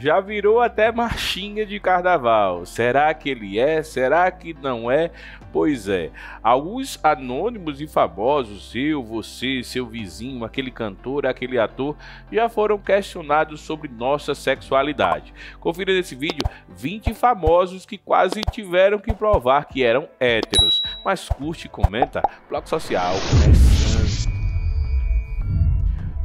já virou até marchinha de carnaval. Será que ele é? Será que não é? Pois é, alguns anônimos e famosos, eu, você, seu vizinho, aquele cantor, aquele ator, já foram questionados sobre nossa sexualidade. Confira nesse vídeo 20 famosos que quase tiveram que provar que eram héteros. Mas curte e comenta, Ploc Social começando.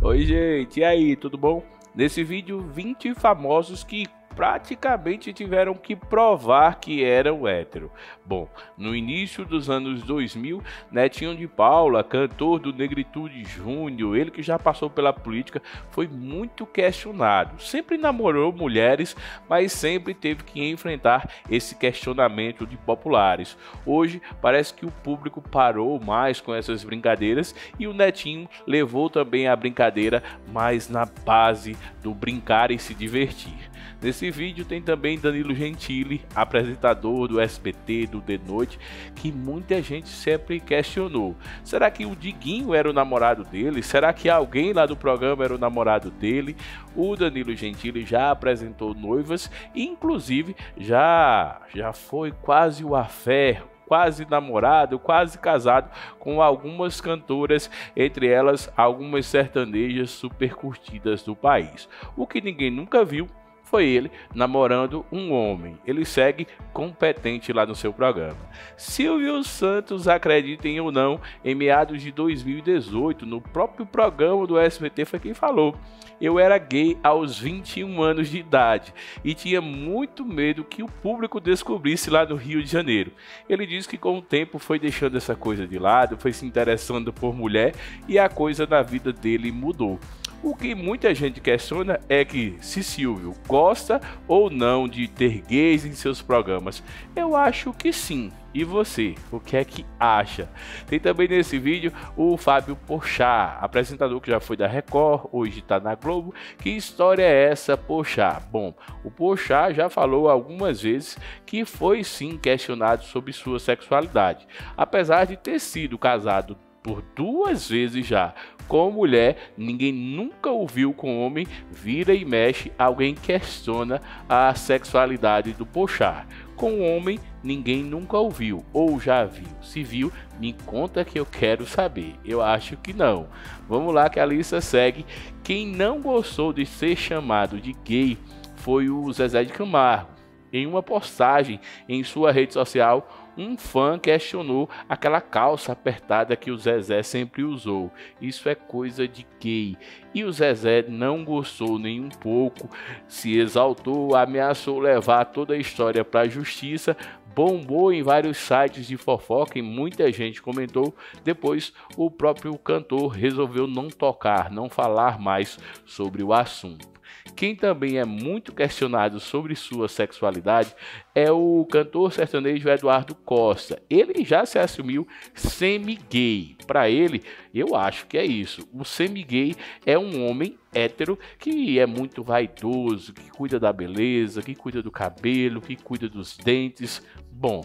Oi gente, e aí, tudo bom? Nesse vídeo, 20 famosos que praticamente tiveram que provar que eram hétero. Bom, no início dos anos 2000, Netinho de Paula, cantor do Negritude Júnior, ele que já passou pela política, foi muito questionado. Sempre namorou mulheres, mas sempre teve que enfrentar esse questionamento de populares. Hoje, parece que o público parou mais com essas brincadeiras e o Netinho levou também a brincadeira mais na base do brincar e se divertir. Nesse vídeo tem também Danilo Gentili, apresentador do SBT, do The Noite, que muita gente sempre questionou. Será que o Diguinho era o namorado dele? Será que alguém lá do programa era o namorado dele? O Danilo Gentili já apresentou noivas e inclusive já foi quase o affair, quase namorado, quase casado com algumas cantoras, entre elas algumas sertanejas super curtidas do país. O que ninguém nunca viu foi ele namorando um homem. Ele segue competente lá no seu programa. Silvio Santos, acreditem ou não, em meados de 2018, no próprio programa do SBT, foi quem falou: eu era gay aos 21 anos de idade e tinha muito medo que o público descobrisse lá no Rio de Janeiro. Ele diz que com o tempo foi deixando essa coisa de lado, foi se interessando por mulher e a coisa na vida dele mudou. O que muita gente questiona é que se Silvio gosta ou não de ter gays em seus programas. Eu acho que sim. E você, o que é que acha? Tem também nesse vídeo o Fábio Porchat, apresentador que já foi da Record, hoje está na Globo. Que história é essa, Porchat? Bom, o Porchat já falou algumas vezes que foi sim questionado sobre sua sexualidade, apesar de ter sido casado por 2 vezes já com mulher, ninguém nunca o viu com homem. Vira e mexe, alguém questiona a sexualidade do Porchat. Com homem, ninguém nunca o viu, ou já viu. Se viu, me conta que eu quero saber. Eu acho que não. Vamos lá que a lista segue. Quem não gostou de ser chamado de gay foi o Zezé de Camargo. Em uma postagem em sua rede social, um fã questionou aquela calça apertada que o Zezé sempre usou. Isso é coisa de gay. E o Zezé não gostou nem um pouco, se exaltou, ameaçou levar toda a história para a justiça, bombou em vários sites de fofoca e muita gente comentou. Depois, o próprio cantor resolveu não tocar, não falar mais sobre o assunto. Quem também é muito questionado sobre sua sexualidade é o cantor sertanejo Eduardo Costa. Ele já se assumiu semi-gay. Para ele, eu acho que é isso. O semi-gay é um homem hétero que é muito vaidoso, que cuida da beleza, que cuida do cabelo, que cuida dos dentes. Bom,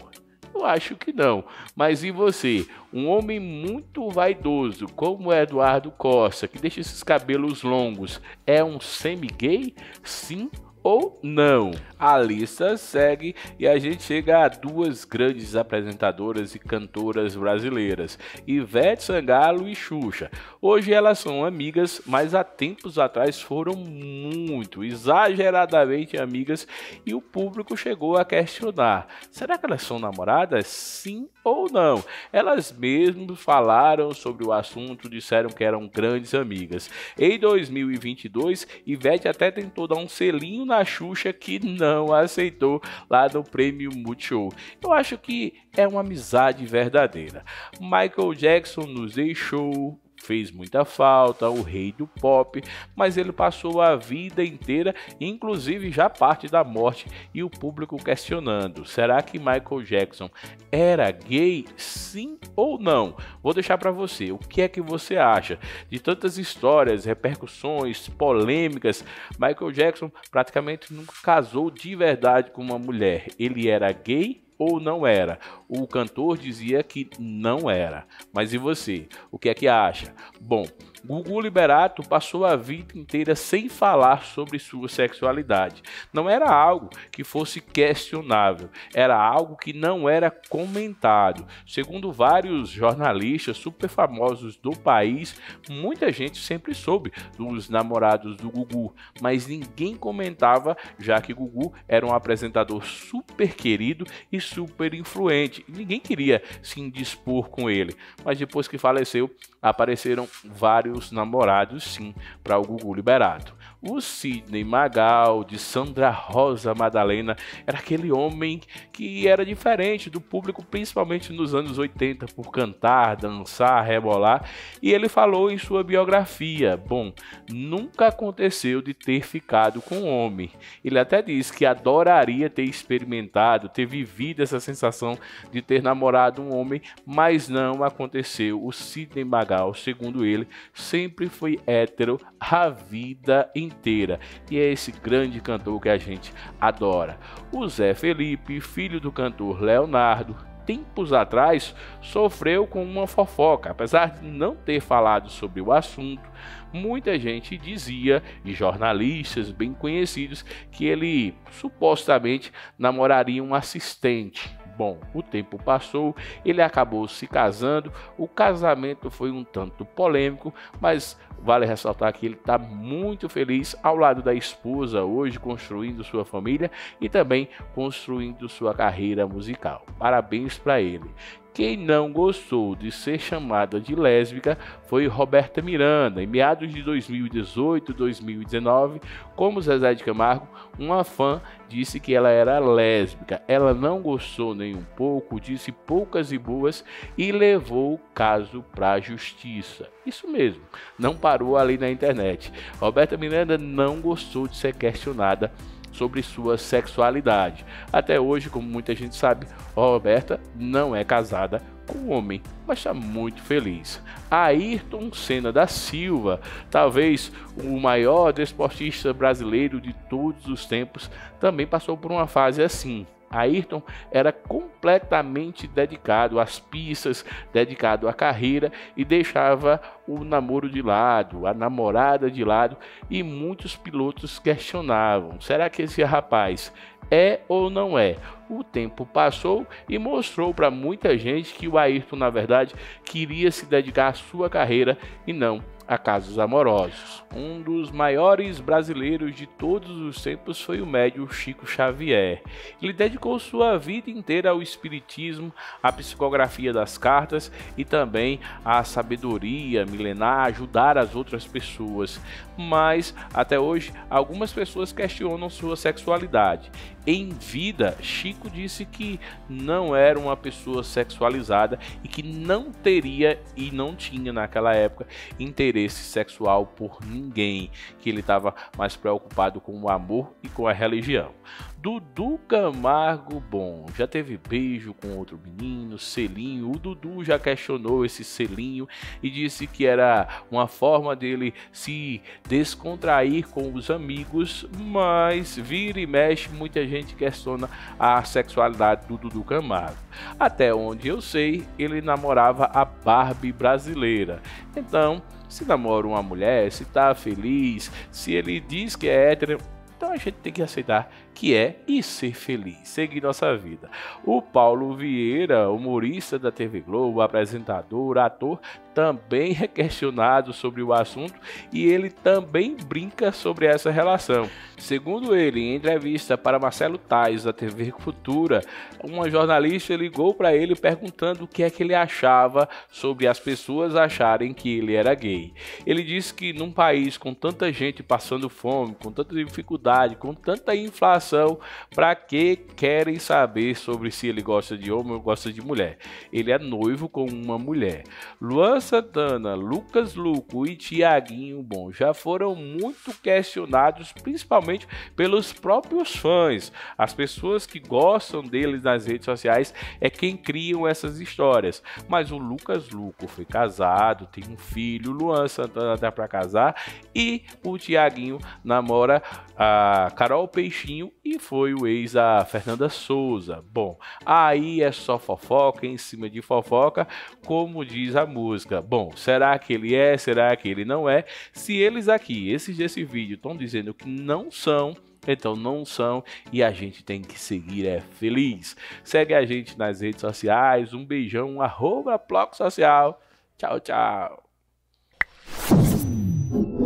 eu acho que não. Mas e você? Um homem muito vaidoso, como o Eduardo Costa, que deixa esses cabelos longos, é um semi-gay? Sim ou não? A lista segue e a gente chega a 2 grandes apresentadoras e cantoras brasileiras, Ivete Sangalo e Xuxa. Hoje elas são amigas, mas há tempos atrás foram muito, exageradamente amigas e o público chegou a questionar. Será que elas são namoradas? Sim ou não? Elas mesmas falaram sobre o assunto, disseram que eram grandes amigas. Em 2022, Ivete até tentou dar um selinho na Xuxa, que não aceitou lá no prêmio Multishow. Eu acho que é uma amizade verdadeira. Michael Jackson nos deixou, fez muita falta, o rei do pop, mas ele passou a vida inteira, inclusive já parte da morte, e o público questionando. Será que Michael Jackson era gay? Sim ou não? Vou deixar para você. O que é que você acha? De tantas histórias, repercussões, polêmicas, Michael Jackson praticamente nunca casou de verdade com uma mulher. Ele era gay ou não era? O cantor dizia que não era. Mas e você? O que é que acha? Bom, Gugu Liberato passou a vida inteira sem falar sobre sua sexualidade. Não era algo que fosse questionável, era algo que não era comentado. Segundo vários jornalistas super famosos do país, muita gente sempre soube dos namorados do Gugu, mas ninguém comentava, já que Gugu era um apresentador super querido e super influente. Ninguém queria se indispor com ele, mas depois que faleceu, apareceram vários namorados, sim, para o Gugu Liberato. O Sidney Magal, de Sandra Rosa Madalena, era aquele homem que era diferente do público, principalmente nos anos 80, por cantar, dançar, rebolar, e ele falou em sua biografia: bom, nunca aconteceu de ter ficado com um homem. Ele até diz que adoraria ter experimentado, ter vivido essa sensação de ter namorado um homem, mas não aconteceu. O Sidney Magal, segundo ele, sempre foi hétero a vida inteira, e é esse grande cantor que a gente adora. O Zé Felipe, filho do cantor Leonardo, tempos atrás sofreu com uma fofoca. Apesar de não ter falado sobre o assunto, muita gente dizia, e jornalistas bem conhecidos, que ele supostamente namoraria um assistente. Bom, o tempo passou, ele acabou se casando, o casamento foi um tanto polêmico, mas vale ressaltar que ele está muito feliz ao lado da esposa hoje, construindo sua família e também construindo sua carreira musical. Parabéns para ele. Quem não gostou de ser chamada de lésbica foi Roberta Miranda. Em meados de 2018, 2019, como Zezé de Camargo, uma fã disse que ela era lésbica. Ela não gostou nem um pouco, disse poucas e boas e levou o caso para a justiça. Isso mesmo, não parou ali na internet. Roberta Miranda não gostou de ser questionada sobre sua sexualidade. Até hoje, como muita gente sabe, Roberta não é casada com um homem, mas está muito feliz. Ayrton Senna da Silva, talvez o maior desportista brasileiro de todos os tempos, também passou por uma fase assim. Ayrton era completamente dedicado às pistas, dedicado à carreira, e deixava o namoro de lado, a namorada de lado, e muitos pilotos questionavam: será que esse rapaz é ou não é? O tempo passou e mostrou para muita gente que o Ayrton, na verdade, queria se dedicar à sua carreira e não a casos amorosos. Um dos maiores brasileiros de todos os tempos foi o médium Chico Xavier. Ele dedicou sua vida inteira ao espiritismo, à psicografia das cartas e também à sabedoria milenar, ajudar as outras pessoas. Mas, até hoje, algumas pessoas questionam sua sexualidade. Em vida, Chico disse que não era uma pessoa sexualizada e que não teria, e não tinha naquela época, interesse sexual por ninguém, que ele estava mais preocupado com o amor e com a religião. Dudu Camargo, bom, já teve beijo com outro menino, selinho. O Dudu já questionou esse selinho e disse que era uma forma dele se descontrair com os amigos, mas vira e mexe muita gente questiona a sexualidade do Dudu Camargo. Até onde eu sei, ele namorava a Barbie brasileira. Então, se namora uma mulher, se tá feliz, se ele diz que é hétero, então a gente tem que aceitar que é e ser feliz, seguir nossa vida. O Paulo Vieira, humorista da TV Globo, apresentador, ator, também é questionado sobre o assunto e ele também brinca sobre essa relação. Segundo ele, em entrevista para Marcelo Taís, da TV Futura, uma jornalista ligou para ele perguntando o que é que ele achava sobre as pessoas acharem que ele era gay. Ele disse que num país com tanta gente passando fome, com tanta dificuldade, com tanta inflação, para que querem saber sobre se ele gosta de homem ou gosta de mulher? Ele é noivo com uma mulher. Luan Santana, Lucas Luco e Tiaguinho, bom, já foram muito questionados, principalmente pelos próprios fãs. As pessoas que gostam deles nas redes sociais é quem criam essas histórias. Mas o Lucas Luco foi casado, tem um filho, Luan Santana tá para casar e o Tiaguinho namora a Carol Peixinho e foi o ex a Fernanda Souza. Bom, aí é só fofoca em cima de fofoca, como diz a música. Bom, será que ele é? Será que ele não é? Se eles aqui, esses desse vídeo, estão dizendo que não são, então não são, e a gente tem que seguir é feliz. Segue a gente nas redes sociais, um beijão, @Ploc Social. Tchau, tchau.